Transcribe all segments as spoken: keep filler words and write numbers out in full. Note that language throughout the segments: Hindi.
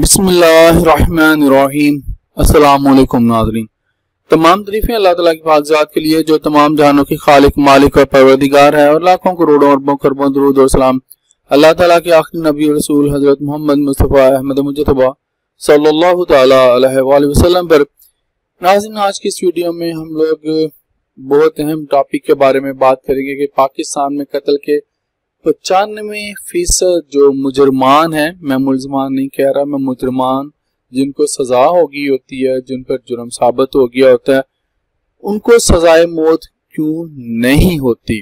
बिस्मिल्लाहिर्रहमानिर्रहीम। अस्सलामुअलैकुम नाज़रीन। तमाम तरीफें अल्लाह ताला की पाकजात के लिए जो तमाम जहानों के खालिक मालिक और परवरदिगार है, और लाखों करोड़ों अरबों खरबों दुरूद और सलाम अल्लाह ताला के आखिरी नबी और रसूल हज़रत मोहम्मद मुस्तफ़ा अहमद मुजतबा सल्लल्लाहु तआला अलैहि वसल्लम पर। नाज़रीन, आज की इस वीडियो में हम लोग बहुत अहम टॉपिक के बारे में बात करेंगे कि पाकिस्तान में कत्ल के पचानवे फीसद जो मुजरमान हैं, मैं मुलजमान नहीं कह रहा, मैं मुजरमान जिनको सज़ा होगी होती है, जिन पर जुर्म साबित हो गया होता है, उनको सजाए मौत क्यों नहीं होती।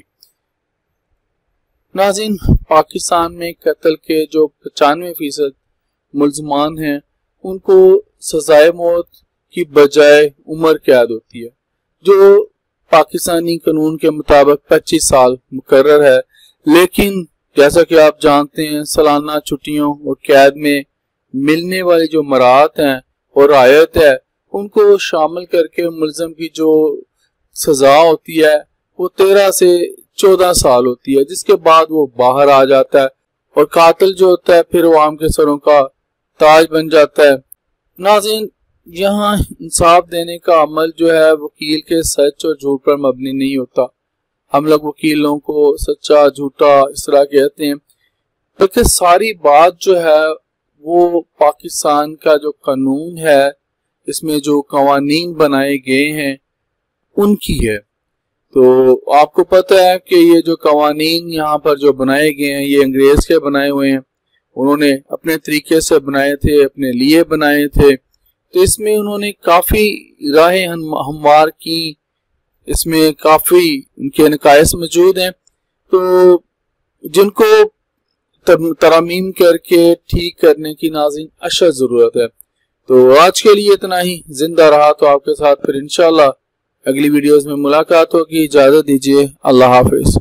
नाज़रीन, पाकिस्तान में कत्ल के जो पचानवे फीसद मुलजमान हैं उनको सजाए मौत की बजाय उम्र कैद होती है, जो पाकिस्तानी कानून के मुताबिक पच्चीस साल मुकर्रर है। लेकिन जैसा कि आप जानते हैं, सालाना छुट्टियों और कैद में मिलने वाली जो मरात हैं और आयत है, उनको शामिल करके मुलजम की जो सज़ा होती है वो तेरह से चौदह साल होती है, जिसके बाद वो बाहर आ जाता है और कातिल जो होता है फिर वो आम के सरों का ताज बन जाता है। नाज़रीन, यहाँ इंसाफ देने का अमल जो है वकील के सच और झूठ पर मबनी नहीं होता। हम लोग वकीलों को सच्चा झूठा इस तरह कहते हैं, क्योंकि सारी बात जो है वो पाकिस्तान का जो कानून है, इसमें जो कवानीन बनाए गए हैं, उनकी है। तो आपको पता है कि ये जो कवानीन यहाँ पर जो बनाए गए हैं ये अंग्रेज के बनाए हुए हैं, उन्होंने अपने तरीके से बनाए थे, अपने लिए बनाए थे। तो इसमें उन्होंने काफ़ी राहें हमवार की, इसमें काफ़ी उनके नकायस मौजूद हैं, तो जिनको तरमीम करके ठीक करने की नाज़रीन अशद ज़रूरत है। तो आज के लिए इतना ही। जिंदा रहा तो आपके साथ फिर इंशाल्लाह अगली वीडियोस में मुलाकात होगी। इजाज़त दीजिए, अल्लाह हाफिज़।